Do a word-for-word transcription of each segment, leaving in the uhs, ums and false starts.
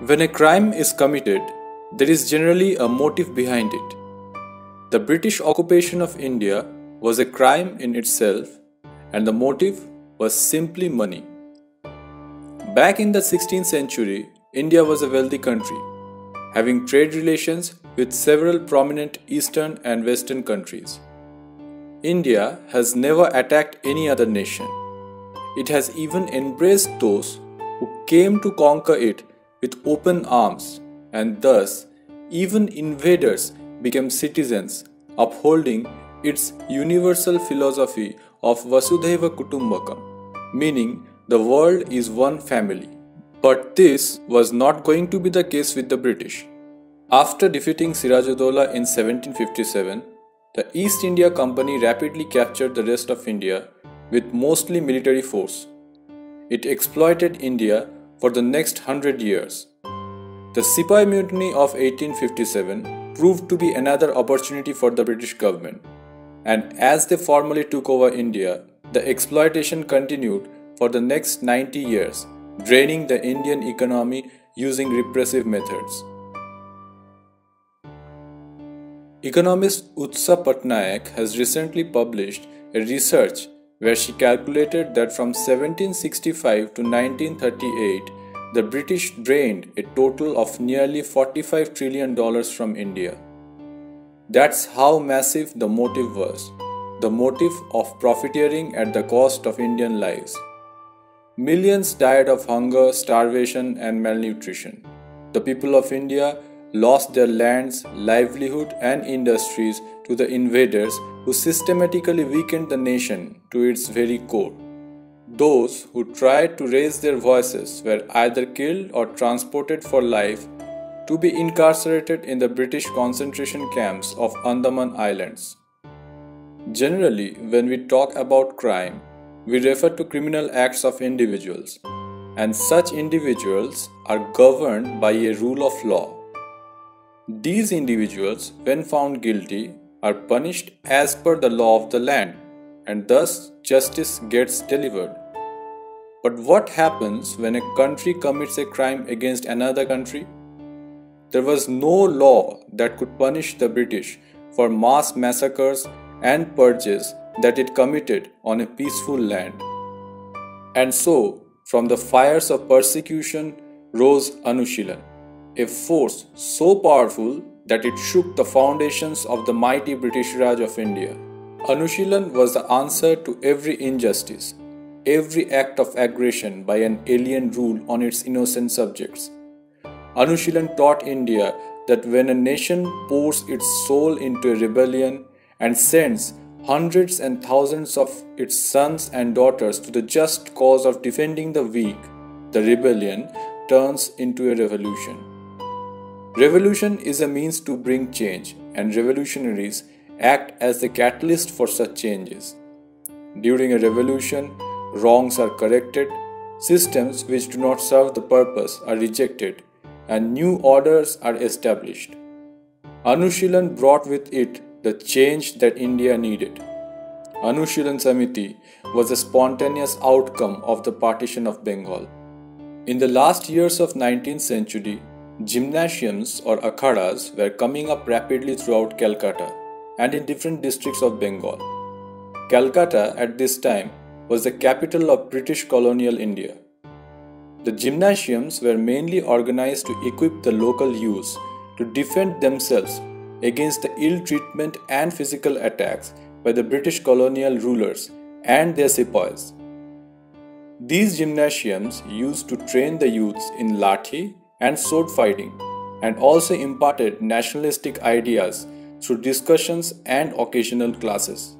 When a crime is committed, there is generally a motive behind it. The British occupation of India was a crime in itself, and the motive was simply money. Back in the sixteenth century, India was a wealthy country, having trade relations with several prominent Eastern and Western countries. India has never attacked any other nation. It has even embraced those who came to conquer it with open arms, and thus even invaders became citizens, upholding its universal philosophy of Vasudhaiva Kutumbakam, meaning the world is one family. But this was not going to be the case with the British. After defeating Siraj ud-Daulah in seventeen fifty-seven, the East India Company rapidly captured the rest of India with mostly military force. It exploited India for the next hundred years. The Sepoy Mutiny of eighteen fifty-seven proved to be another opportunity for the British government, and as they formally took over India, the exploitation continued for the next ninety years, draining the Indian economy using repressive methods. Economist Utsa Patnaik has recently published a research where she calculated that from seventeen sixty-five to nineteen thirty-eight, the British drained a total of nearly forty-five trillion dollars from India. That's how massive the motive was, the motive of profiteering at the cost of Indian lives. Millions died of hunger, starvation, and malnutrition. The people of India lost their lands, livelihood, and industries to the invaders who systematically weakened the nation to its very core. Those who tried to raise their voices were either killed or transported for life to be incarcerated in the British concentration camps of Andaman Islands. Generally, when we talk about crime, we refer to criminal acts of individuals, and such individuals are governed by a rule of law. These individuals, when found guilty, are punished as per the law of the land, and thus justice gets delivered. But what happens when a country commits a crime against another country? There was no law that could punish the British for mass massacres and purges that it committed on a peaceful land. And so, from the fires of persecution rose Anushilan, a force so powerful that it shook the foundations of the mighty British Raj of India. Anushilan was the answer to every injustice, every act of aggression by an alien rule on its innocent subjects. Anushilan taught India that when a nation pours its soul into a rebellion and sends hundreds and thousands of its sons and daughters to the just cause of defending the weak, the rebellion turns into a revolution. Revolution is a means to bring change, and revolutionaries act as the catalyst for such changes. During a revolution, wrongs are corrected, systems which do not serve the purpose are rejected, and new orders are established. Anushilan brought with it the change that India needed. Anushilan Samiti was a spontaneous outcome of the partition of Bengal. In the last years of nineteenth century, gymnasiums or akhadas were coming up rapidly throughout Calcutta and in different districts of Bengal. Calcutta at this time was the capital of British colonial India. The gymnasiums were mainly organized to equip the local youths to defend themselves against the ill treatment and physical attacks by the British colonial rulers and their sepoys. These gymnasiums used to train the youths in lathi and sword fighting, and also imparted nationalistic ideas through discussions and occasional classes.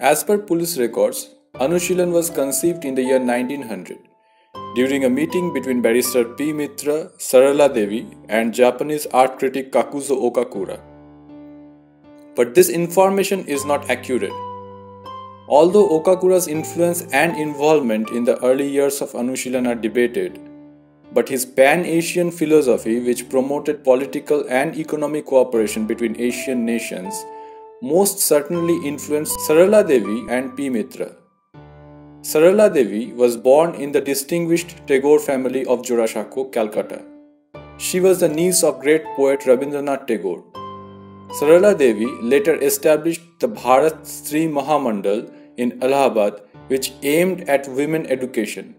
As per police records, Anushilan was conceived in the year nineteen hundred during a meeting between barrister P. Mitra, Sarala Devi, and Japanese art critic Kakuzo Okakura. But this information is not accurate. Although Okakura's influence and involvement in the early years of Anushilan are debated, but his pan-Asian philosophy, which promoted political and economic cooperation between Asian nations, most certainly influenced Sarala Devi and P. Mitra. Sarala Devi was born in the distinguished Tagore family of Jorasanko, Calcutta. She was the niece of great poet Rabindranath Tagore. Sarala Devi later established the Bharat Stree Mahamandal in Allahabad, which aimed at women education.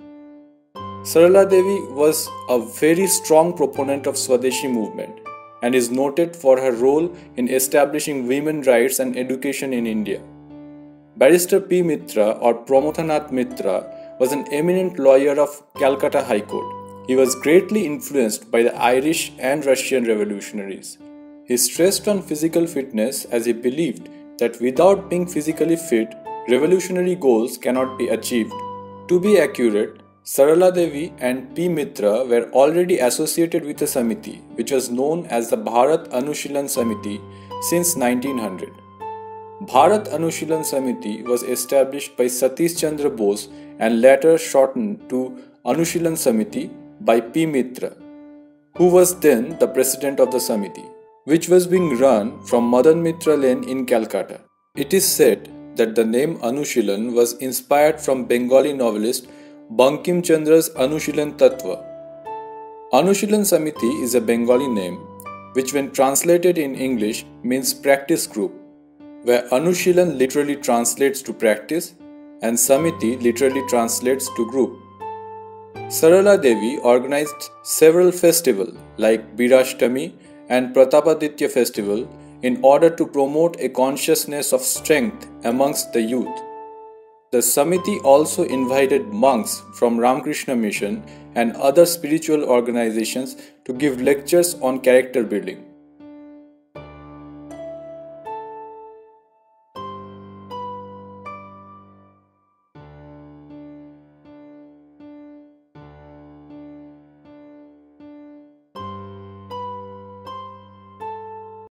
Sarala Devi was a very strong proponent of Swadeshi movement and is noted for her role in establishing women rights and education in India. Barrister P. Mitra or Pramathanath Mitra was an eminent lawyer of Calcutta High Court. He was greatly influenced by the Irish and Russian revolutionaries. He stressed on physical fitness as he believed that without being physically fit, revolutionary goals cannot be achieved. To be accurate, Sarala Devi and P. Mitra were already associated with a Samiti, which was known as the Bharat Anushilan Samiti since nineteen hundred. Bharat Anushilan Samiti was established by Satish Chandra Bose and later shortened to Anushilan Samiti by P. Mitra, who was then the president of the Samiti, which was being run from Madan Mitra Lane in Calcutta. It is said that the name Anushilan was inspired from Bengali novelist Bankim Chandra's Anushilan Tattwa. Anushilan Samiti is a Bengali name, which when translated in English means practice group, where Anushilan literally translates to practice and Samiti literally translates to group. Sarala Devi organized several festivals like Birashtami and Pratapaditya festival in order to promote a consciousness of strength amongst the youth. The Samiti also invited monks from Ramakrishna Mission and other spiritual organizations to give lectures on character building.